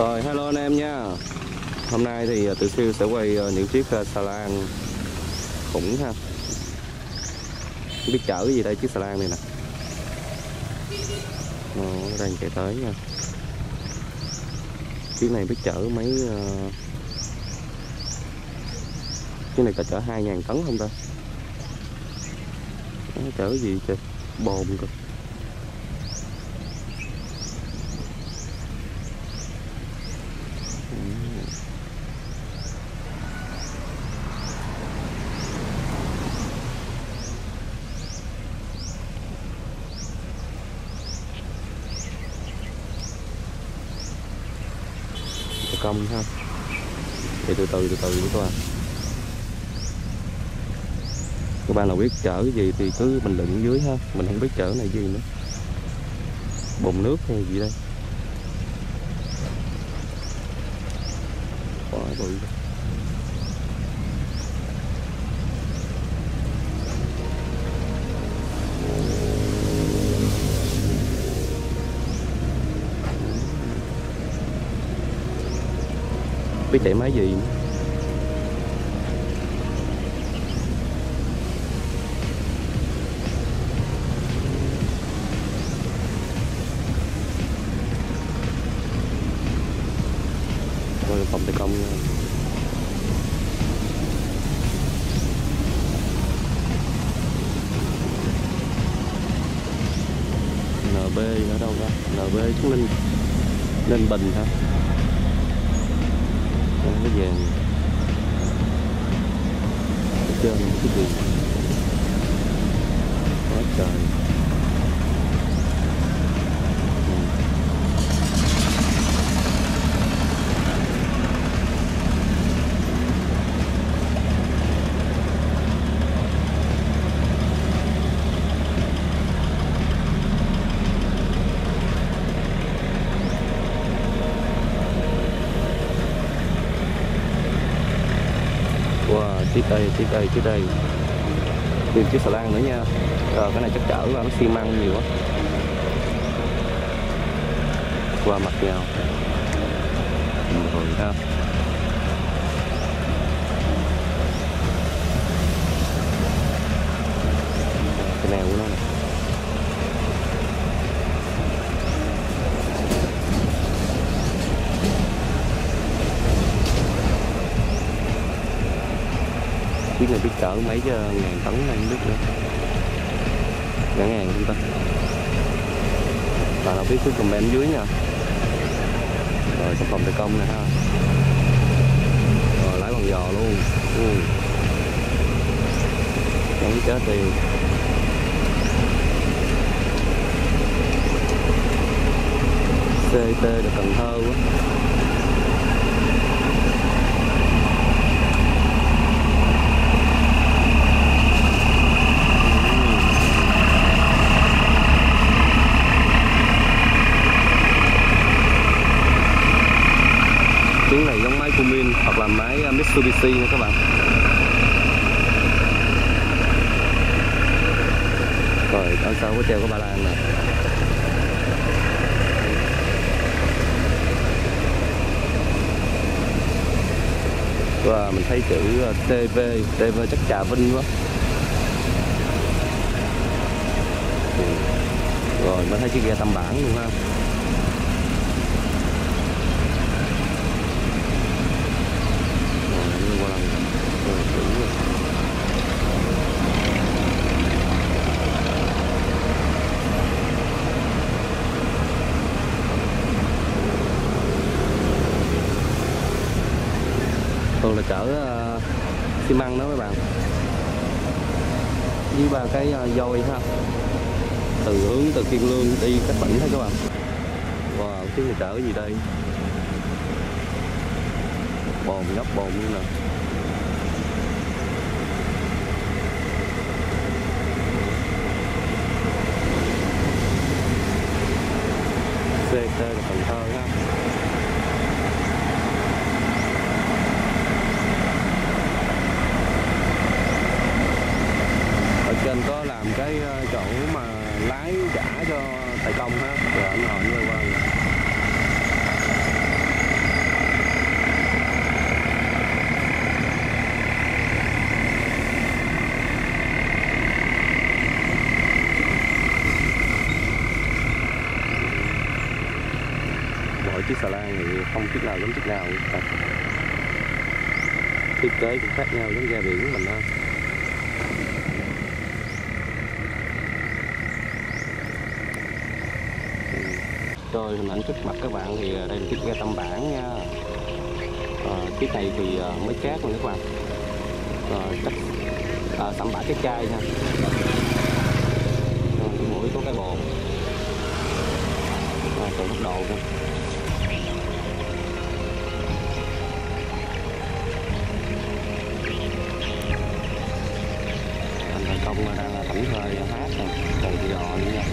Rồi, hello anh em nha. Hôm nay thì Từ Siêu sẽ quay những chiếc xà lan khủng ha. Không biết chở cái gì đây, chiếc xà lan này nè. Nó đang chạy tới nha. Chiếc này biết chở mấy... Chiếc này có chở 2.000 tấn không ta? Nó chở cái gì trời? Bồn cơ. Công ha, thì từ từ của các bạn. Các bạn nào biết chở cái gì thì cứ bình luận dưới ha. Mình không biết chở này gì nữa. Bồn nước hay gì đây? Quá bụi. Biết chạy máy gì nữa. Rồi phòng thi công nha. NB ở đâu đó, NB xuống Ninh Bình hả? Cái vàng ở trên cái gì quá trời. Chiếc đây tìm chiếc xà lan nữa nha. Rồi cái này chắc chở vào nó xi măng nhiều quá. Qua mặt nhau rồi ha. Cái nào của nó này. Chiếc này biết cỡ mấy ngàn tấn này không biết nữa. Cả ngàn không ta? Bạn nào biết cứ comment dưới nha. Rồi xong phòng thi công này ha. Rồi lái bằng giò luôn. Chẳng chết tiền. CT là Cần Thơ quá. Tiếng này giống máy Cummins hoặc là máy Mitsubishi nha các bạn. Rồi ở sau có treo có ba lan nè. Và mình thấy chữ TV chắc Trà Vinh quá. Rồi mình thấy chiếc ghe Tam Bản luôn ha. Thường là chở xi măng đó các bạn, với ba cái dôi ha, từ hướng từ Kiên Lương đi các tỉnh thấy các bạn. Wow, chiếc này chở cái gì đây? Bồn, nhóc bồn luôn nè. CT là Cần Thơ ha. Ở trên có làm cái chỗ mà lái trả cho tài công ha. Rồi anh hỏi người qua chiếc xà lan thì không chiếc nào giống chiếc nào, thiết kế cũng khác nhau giống ra biển của mình ha. Rồi hình ảnh trước mặt các bạn thì đây là chiếc ghe tăm bản nha. Chiếc này thì mới cát luôn các bạn. Tăm bản cái chai nha. Cái mũi có cái bồn. Còn bắt đầu nha. Anh thành công đang là thảnh thơi hát nè, còn thì đò nữa nha.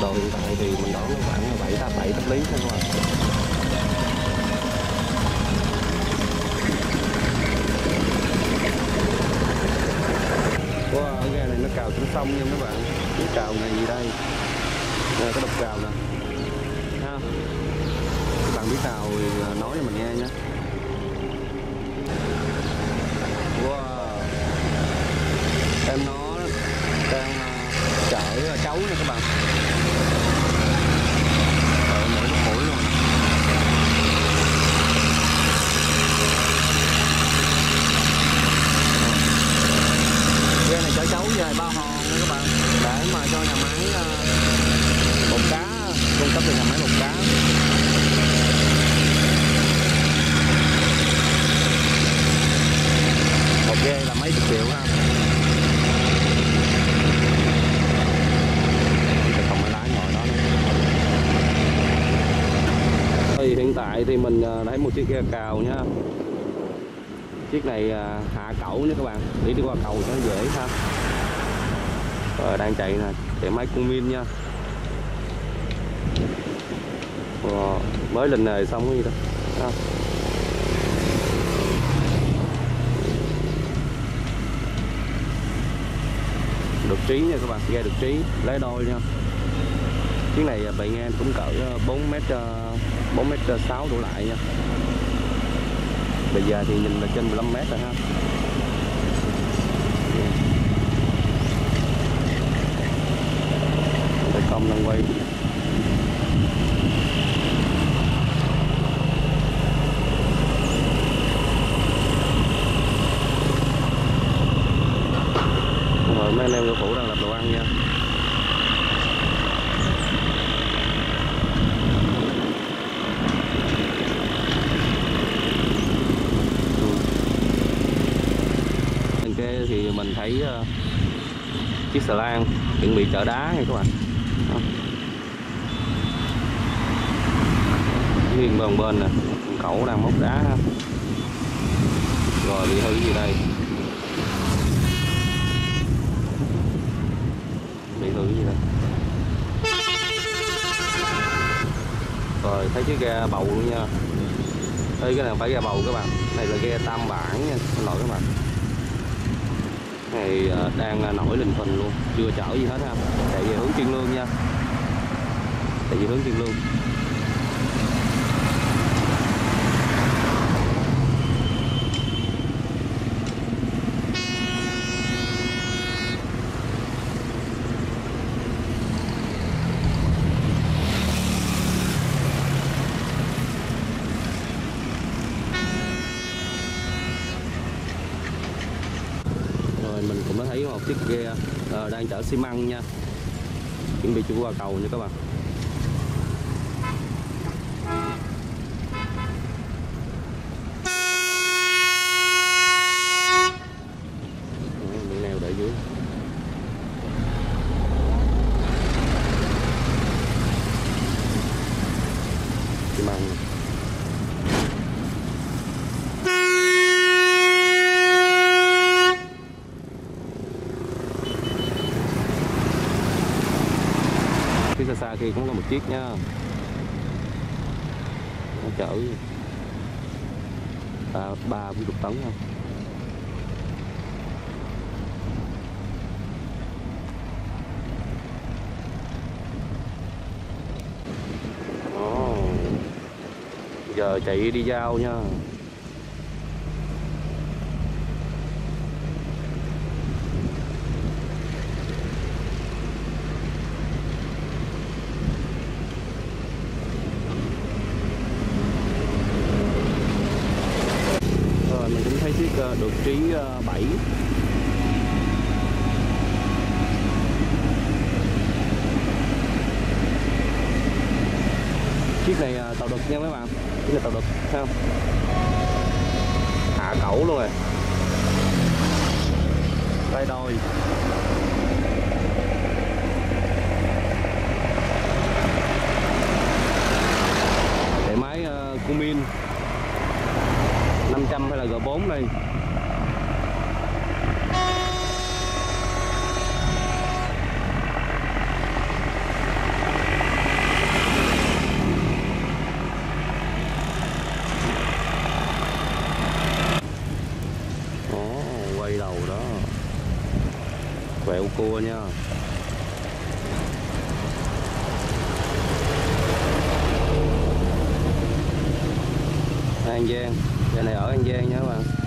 Độ hiện tại thì mình đổ khoảng 7-8 tấm lý thôi các bạn. Wow, cái này nó cào trên sông nha các bạn. Cái cào này gì đây? Đây cái đập cào nè. Ha. Các bạn biết nào thì nói cho mình nghe nhé. Wow. Em nó đang chở cháu nha các bạn. Cháu về bao hòn nha các bạn, để mà cho nhà máy bột cá, cung cấp cho nhà máy bột cá. Một ghe là mấy chục triệu ha. Còn máy lái ngồi đó nữa. Hiện tại thì mình lấy một chiếc ghe cào nha. Chiếc này hạ cẩu nha các bạn, để đi qua cầu cho nó dễ ha. Rồi đang chạy nè, chạy máy cung min nha. Wow, mới lên nề xong cái gì đó ha. Được trí nha các bạn, ghe được trí, lái đôi nha. Chiếc này bạn nghe cũng cỡ 4m6 đổ lại nha. Bây giờ thì nhìn là trên 15 mét rồi ha. Đây công đang quay. Rồi mấy anh em ngư phủ đang làm đồ ăn nha. Thì mình thấy chiếc xà lan chuẩn bị chở đá nha các bạn. Nghiêng bên nè, cẩu đang móc đá ha. Rồi bị hư gì đây? Bị hư gì đây? Rồi thấy chiếc ghe bầu luôn nha. Đây cái này phải ghe bầu các bạn. Này là ghe tam bản nha, xin lỗi các bạn. Này đang nổi lình phình luôn, chưa chở gì hết ha. Chạy về hướng Kiên Lương nha. Chạy về hướng Kiên Lương. Mình cũng đã thấy một chiếc ghe đang chở xi măng nha, chuẩn bị chuyển qua cầu nha các bạn. Miếng nào để dưới. Xi măng. Xa xa kia cũng là một chiếc nha, nó chở 30 tấn nha. giờ chạy đi giao nha. Rồi mình cũng thấy chiếc đột trí 7. Chiếc này tàu đực nha mấy bạn, chiếc này tàu đực thấy không, hạ cẩu luôn rồi, tay đôi. Để máy Cummins 500 hay là G4 đây. Quẹo cua nha. An Giang, đây này ở An Giang nha các bạn.